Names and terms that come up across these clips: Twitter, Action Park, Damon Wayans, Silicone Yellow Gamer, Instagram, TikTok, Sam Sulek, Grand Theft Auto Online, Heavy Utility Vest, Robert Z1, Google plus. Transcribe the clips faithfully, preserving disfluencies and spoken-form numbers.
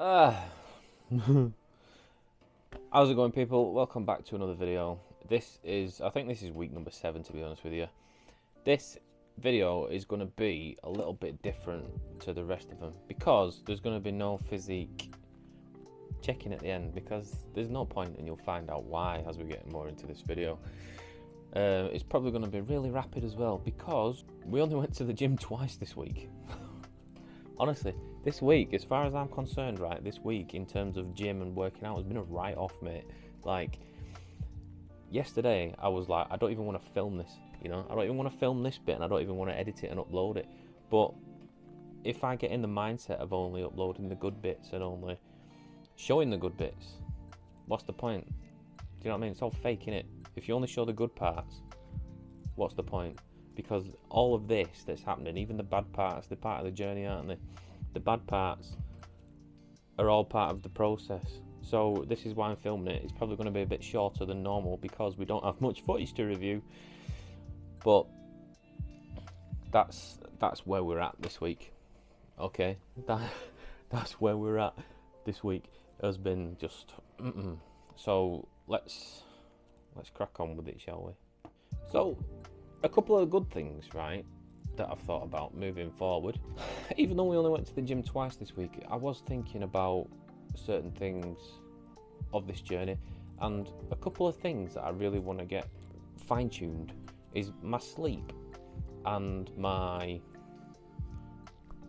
Uh, how's it going, people? Welcome back to another video. This is, I think this is week number seven, to be honest with you. This video is going to be a little bit different to the rest of them because there's going to be no physique checking at the end, because there's no point, and you'll find out why as we get more into this video. Uh, it's probably going to be really rapid as well, because we only went to the gym twice this week. Honestly, this week, as far as I'm concerned, right, this week in terms of gym and working out has been a write-off, mate. Like, yesterday, I was like, I don't even want to film this, you know? I don't even want to film this bit, and I don't even want to edit it and upload it. But if I get in the mindset of only uploading the good bits and only showing the good bits, what's the point? Do you know what I mean? It's all fake, innit? If you only show the good parts, what's the point? Because all of this that's happening, even the bad parts, they're part of the journey, aren't they? The bad parts are all part of the process. So this is why I'm filming it. It's probably going to be a bit shorter than normal because we don't have much footage to review. But that's that's where we're at this week. Okay, that that's where we're at this week. It has been just mm-mm. So let's let's crack on with it, shall we? So, a couple of good things, right, that I've thought about moving forward. Even though we only went to the gym twice this week, I was thinking about certain things of this journey, and a couple of things that I really want to get fine-tuned is my sleep and my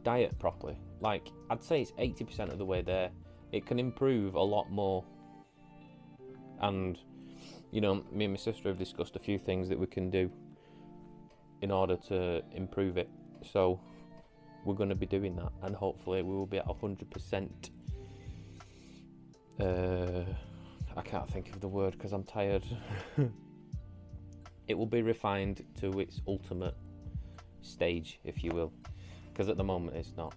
diet properly. Like, I'd say it's eighty percent of the way there. It can improve a lot more, and you know, me and my sister have discussed a few things that we can do in order to improve it. So we're going to be doing that, and hopefully we will be at one hundred percent. uh, I can't think of the word because I'm tired. It will be refined to its ultimate stage, if you will, because at the moment it's not.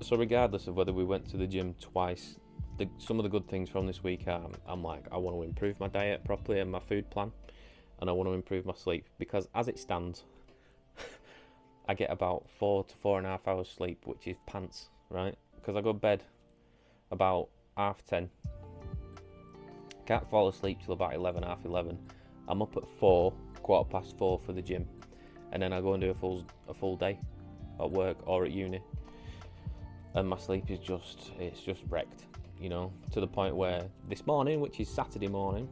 So regardless of whether we went to the gym twice, the, some of the good things from this week are, I'm like, I want to improve my diet properly and my food plan, and I want to improve my sleep, because as it stands, I get about four to four and a half hours sleep, which is pants, right? Because I go to bed about half ten, can't fall asleep till about eleven, half eleven. I'm up at four, quarter past four for the gym, and then I go and do a full a full day at work or at uni, and my sleep is just it's just wrecked, you know, to the point where this morning, which is Saturday morning,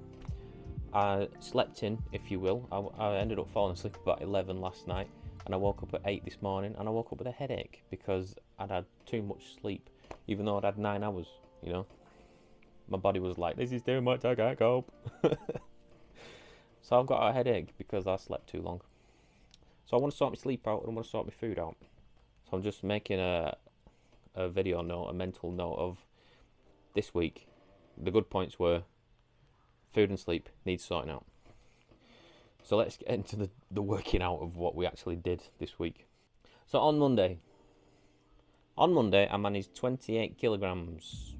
I slept in, if you will. I, I ended up falling asleep about eleven last night, and I woke up at eight this morning, and I woke up with a headache because I'd had too much sleep, even though I'd had nine hours, you know. My body was like, this is too much, I can't cope. So I've got a headache because I slept too long. So I want to sort my sleep out, and I want to sort my food out. So I'm just making a, a video note, a mental note of this week. The good points were, food and sleep needs sorting out. So let's get into the, the working out of what we actually did this week. So on Monday, on Monday I managed twenty-eight kilograms.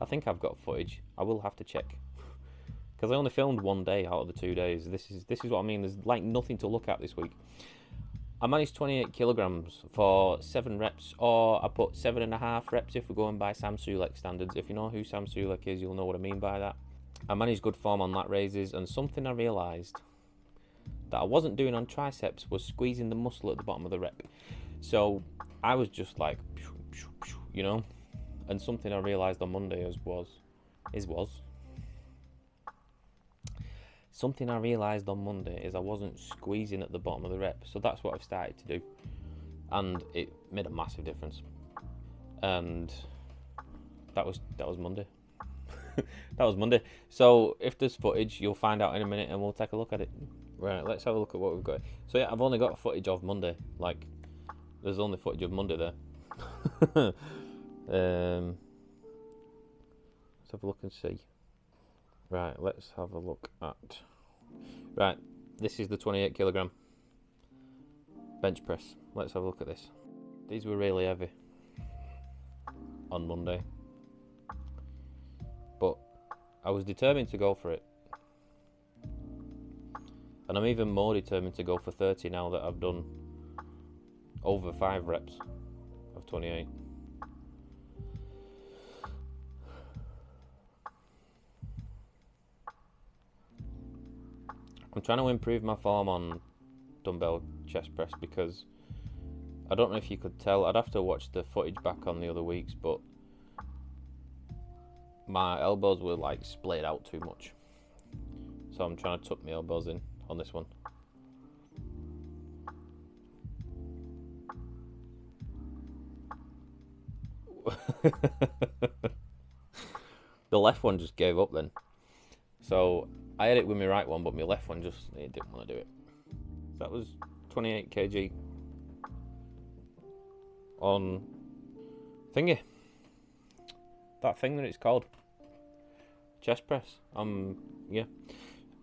I think I've got footage. I will have to check because I only filmed one day out of the two days. This is this is what I mean. There's like nothing to look at this week. I managed twenty-eight kilograms for seven reps, or I put seven and a half reps if we're going by Sam Sulek standards. If you know who Sam Sulek is, you'll know what I mean by that. I managed good form on lat raises, and something I realised that I wasn't doing on triceps was squeezing the muscle at the bottom of the rep. So I was just like, pew, pew, pew, you know, and something I realised on Monday is was, is was, something I realised on Monday is I wasn't squeezing at the bottom of the rep. So that's what I've started to do, and it made a massive difference. And that was, that was Monday. That was Monday. So if there's footage, you'll find out in a minute, and we'll take a look at it. Right, let's have a look at what we've got. So yeah, I've only got footage of Monday. Like, there's only footage of Monday there. um, let's have a look and see. Right, let's have a look at. Right, this is the twenty-eight kilogram bench press. Let's have a look at this. These were really heavy on Monday, but I was determined to go for it, and I'm even more determined to go for thirty now that I've done over five reps of twenty-eight. I'm trying to improve my form on dumbbell chest press because I don't know if you could tell. I'd have to watch the footage back on the other weeks, but my elbows were like splayed out too much. So I'm trying to tuck my elbows in on this one. The left one just gave up then. So I had it with my right one, but my left one just it didn't want to do it. So that was twenty-eight kilograms on thingy. That thing that it's called. Chest press. Um, yeah.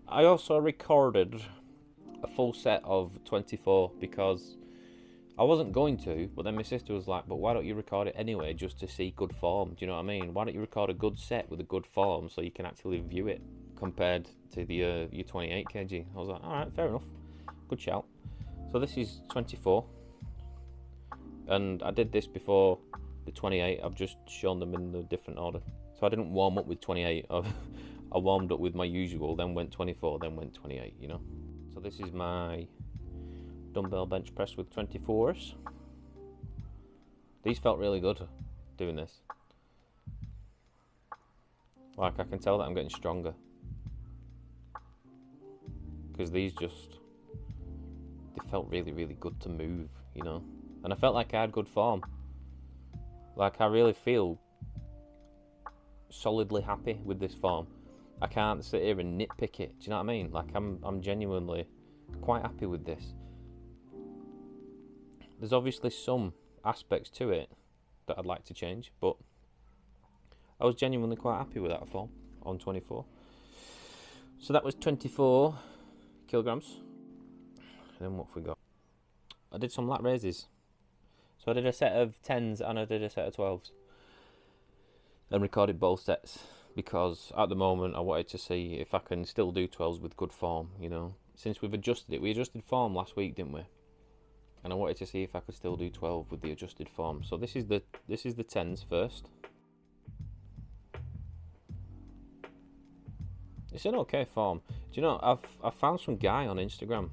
I also recorded a full set of twenty-four because I wasn't going to, but then my sister was like, but why don't you record it anyway just to see good form? Do you know what I mean? Why don't you record a good set with a good form so you can actually view it compared to the uh, your twenty-eight kilograms? I was like, all right, fair enough. Good shout. So this is twenty-four. And I did this before the twenty-eight. I've just shown them in the different order. So I didn't warm up with twenty-eight. I, I warmed up with my usual, then went twenty-four, then went twenty-eight, you know? So this is my dumbbell bench press with twenty-fours. These felt really good doing this. Like I can tell that I'm getting stronger because these just they felt really really good to move, you know, and I felt like I had good form. Like I really feel solidly happy with this form. I can't sit here and nitpick it, do you know what I mean? Like I'm, I'm genuinely quite happy with this. There's obviously some aspects to it that I'd like to change, but I was genuinely quite happy with that form on twenty-four. So that was twenty-four kilograms. And then what have we got? I did some lat raises. So I did a set of tens and I did a set of twelves. And recorded both sets because at the moment I wanted to see if I can still do twelves with good form, you know. Since we've adjusted it, we adjusted form last week, didn't we? And I wanted to see if I could still do twelve with the adjusted form. So this is the this is the tens first. It's an okay form. Do you know, I've I found some guy on Instagram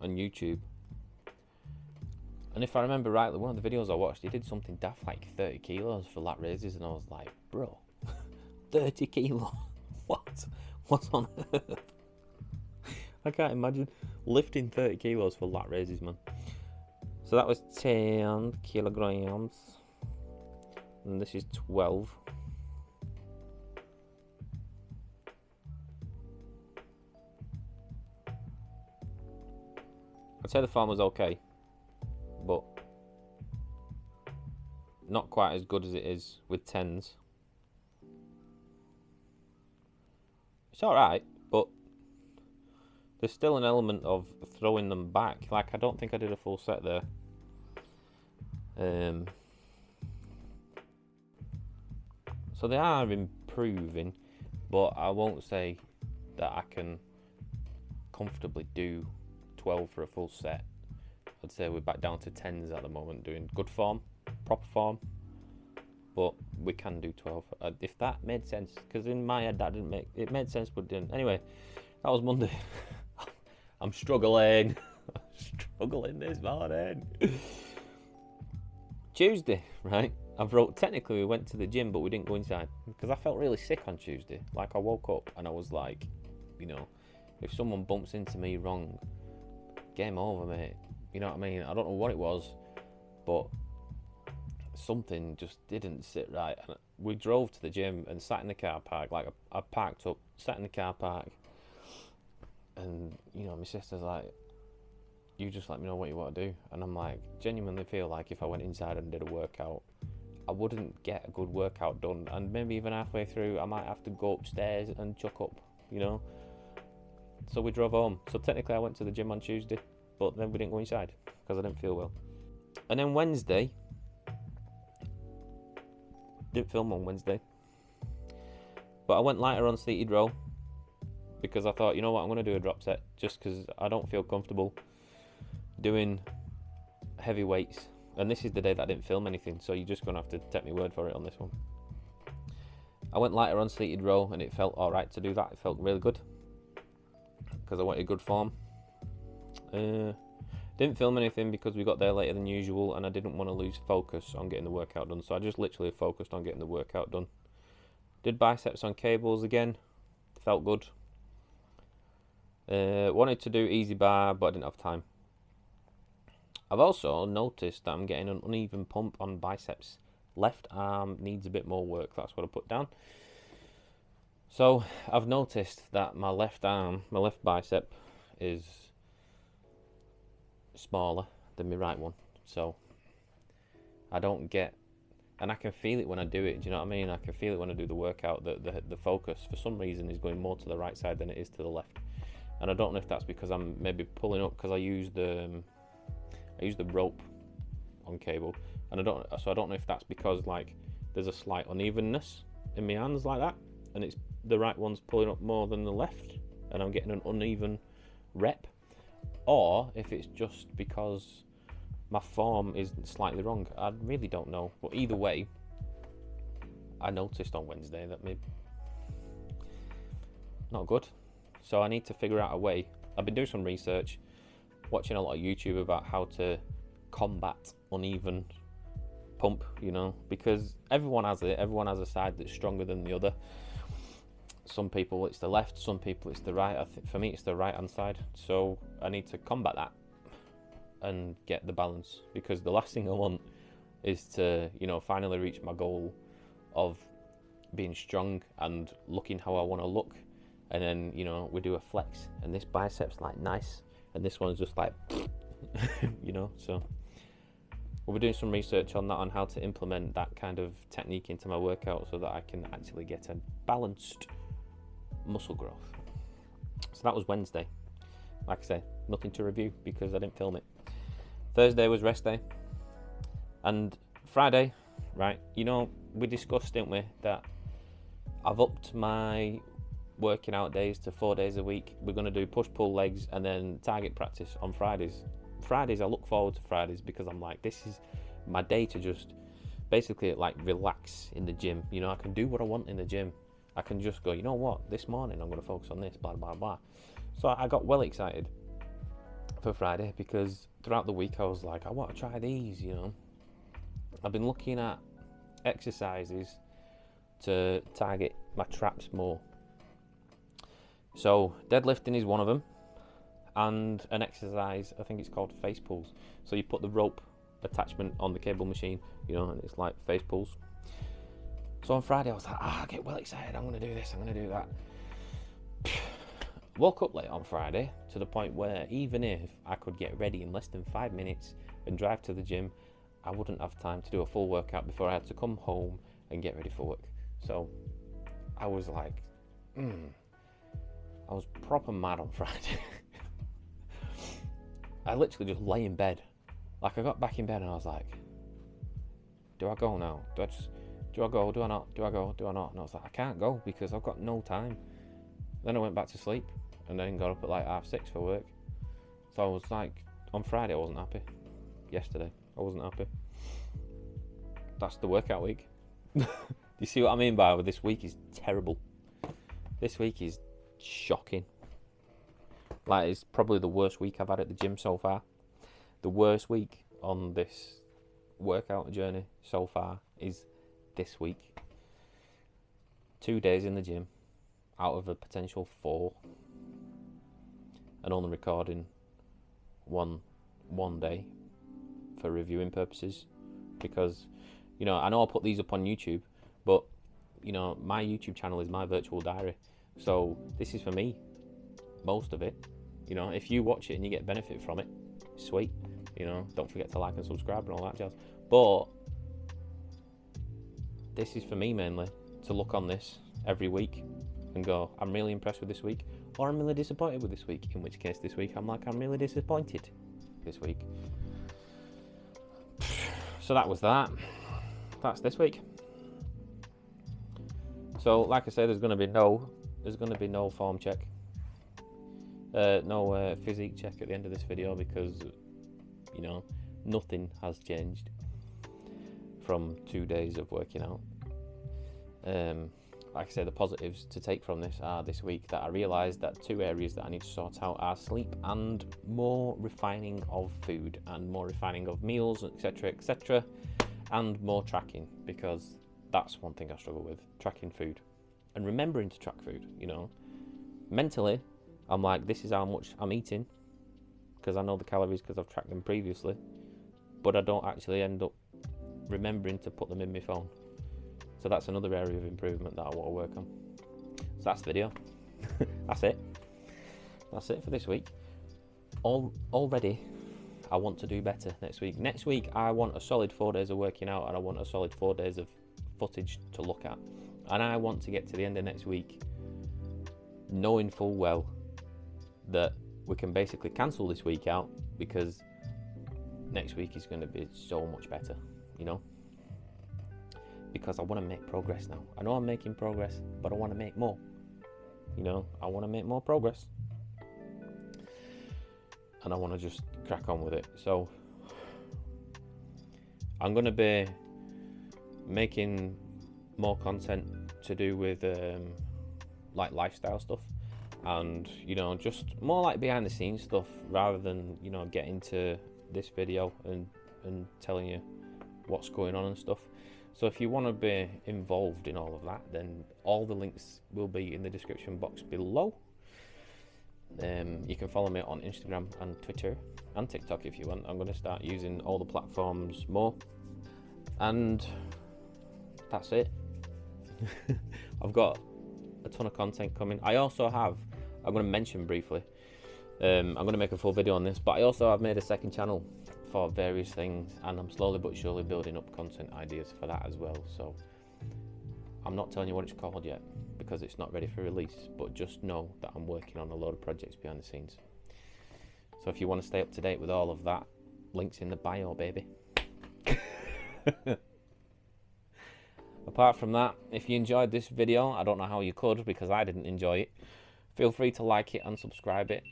and YouTube. And if I remember rightly, one of the videos I watched, he did something daft like thirty kilos for lat raises, and I was like, bro, thirty kilo, what? What's on earth? I can't imagine lifting thirty kilos for lat raises, man. So that was ten kilograms. And this is twelve. I'd say the form was okay, but not quite as good as it is with tens. It's alright, but there's still an element of throwing them back. Like, I don't think I did a full set there. Um, so they are improving, but I won't say that I can comfortably do twelve for a full set. I'd say we're back down to tens at the moment, doing good form, proper form, but we can do twelve. Uh, if that made sense, because in my head that didn't make, it made sense, but didn't. Anyway, that was Monday. I'm struggling. I'm struggling this morning. Tuesday, right? I wrote, technically we went to the gym, but we didn't go inside because I felt really sick on Tuesday. Like I woke up and I was like, you know, if someone bumps into me wrong, game over, mate. You know what I mean? I don't know what it was, but something just didn't sit right. And we drove to the gym and sat in the car park. Like I, I parked up, sat in the car park. And, you know, my sister's like, you just let me know what you want to do. And I'm like, genuinely feel like if I went inside and did a workout, I wouldn't get a good workout done. And maybe even halfway through, I might have to go upstairs and chuck up, you know. So we drove home. So technically I went to the gym on Tuesday, but then we didn't go inside because I didn't feel well. And then Wednesday, didn't film on Wednesday, but I went lighter on seated row. Because I thought, you know what, I'm going to do a drop set just because I don't feel comfortable doing heavy weights. And this is the day that I didn't film anything, so you're just going to have to take my word for it on this one. I went lighter on seated row and it felt alright to do that. It felt really good. because I wanted good form. Uh, didn't film anything because we got there later than usual and I didn't want to lose focus on getting the workout done, so I just literally focused on getting the workout done. Did biceps on cables again, felt good. Uh, wanted to do easy bar but I didn't have time. I've also noticed that I'm getting an uneven pump on biceps. Left arm needs a bit more work, that's what I put down. So I've noticed that my left arm, my left bicep is smaller than my right one, so I don't get, and I can feel it when I do it, do you know what I mean? I can feel it when I do the workout that the, the focus for some reason is going more to the right side than it is to the left, and I don't know if that's because I'm maybe pulling up, because I use the um, I use the rope on cable, and I don't, so I don't know if that's because like there's a slight unevenness in my hands like that, and it's the right one's pulling up more than the left and I'm getting an uneven rep, or if it's just because my form is slightly wrong. I really don't know, but either way, I noticed on Wednesday that maybe not good, so I need to figure out a way. I've been doing some research, watching a lot of YouTube about how to combat uneven pump, you know, because everyone has it, everyone has a side that's stronger than the other. Some people it's the left, some people it's the right. I think for me it's the right hand side, so I need to combat that and get the balance, because the last thing I want is to, you know, finally reach my goal of being strong and looking how I want to look, and then, you know, we do a flex and this bicep's like nice and this one's just like you know. So we'll be doing some research on that, on how to implement that kind of technique into my workout so that I can actually get a balanced muscle growth. So that was Wednesday. Like I say, nothing to review because I didn't film it. Thursday was rest day, and Friday, right, you know, we discussed, didn't we, that I've upped my working out days to four days a week. We're going to do push pull legs and then target practice on Fridays. Fridays, I look forward to Fridays because I'm like, this is my day to just basically like relax in the gym, you know. I can do what I want in the gym. I can just go, you know what, this morning I'm going to focus on this, blah blah blah. So I got well excited for Friday because throughout the week I was like, I want to try these, you know. I've been looking at exercises to target my traps more, so deadlifting is one of them, and an exercise, I think it's called face pulls. So you put the rope attachment on the cable machine, you know, and it's like face pulls. So on Friday I was like, ah, I get well excited, I'm going to do this, I'm going to do that. Woke up late on Friday to the point where even if I could get ready in less than five minutes and drive to the gym, I wouldn't have time to do a full workout before I had to come home and get ready for work. So I was like, mm. I was proper mad on Friday. I literally just lay in bed. Like, I got back in bed and I was like, do I go now? Do I just, do I go? Do I not? Do I go? Do I not? And I was like, I can't go because I've got no time. Then I went back to sleep and then got up at like half six for work. So I was like, on Friday I wasn't happy. Yesterday I wasn't happy. That's the workout week. Do you see what I mean by this week is terrible? This week is shocking. Like, it's probably the worst week I've had at the gym so far. The worst week on this workout journey so far is this week. Two days in the gym out of a potential four, and only recording one one day for reviewing purposes, because, you know, I know I put these up on YouTube, but, you know, my YouTube channel is my virtual diary, so this is for me, most of it, you know. If you watch it and you get benefit from it, sweet, you know, don't forget to like and subscribe and all that jazz, but this is for me mainly to look on this every week and go, I'm really impressed with this week, or I'm really disappointed with this week, in which case this week I'm like, I'm really disappointed this week. So that was that. That's this week. So like I say, there's going to be no there's going to be no form check, uh, no uh, physique check at the end of this video, because, you know, nothing has changed from two days of working out. Um, like I say, the positives to take from this are this week that I realised that two areas that I need to sort out are sleep and more refining of food and more refining of meals, etc, etc, and more tracking, because that's one thing I struggle with, tracking food and remembering to track food. You know, mentally I'm like, this is how much I'm eating, because I know the calories because I've tracked them previously, but I don't actually end up remembering to put them in my phone. So that's another area of improvement that I want to work on. So that's the video. That's it. That's it for this week. All, already, I want to do better next week. Next week, I want a solid four days of working out, and I want a solid four days of footage to look at. And I want to get to the end of next week knowing full well that we can basically cancel this week out, because next week is going to be so much better, you know? Because I want to make progress now. I know I'm making progress, but I want to make more. You know, I want to make more progress. And I want to just crack on with it. So I'm going to be making more content to do with um, like lifestyle stuff. And, you know, just more like behind the scenes stuff rather than, you know, get into this video and, and telling you what's going on and stuff. So if you want to be involved in all of that, then all the links will be in the description box below. Um, you can follow me on Instagram and Twitter and TikTok if you want. I'm going to start using all the platforms more. And that's it. I've got a ton of content coming. I also have, I'm going to mention briefly, um, I'm going to make a full video on this, but I also have made a second channel for various things, and I'm slowly but surely building up content ideas for that as well. So I'm not telling you what it's called yet because it's not ready for release, but just know that I'm working on a lot of projects behind the scenes. So if you want to stay up to date with all of that, links in the bio, baby. Apart from that, if you enjoyed this video, I don't know how you could because I didn't enjoy it, feel free to like it and subscribe it,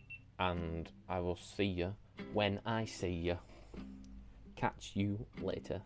and I will see you when I see you. Catch you later.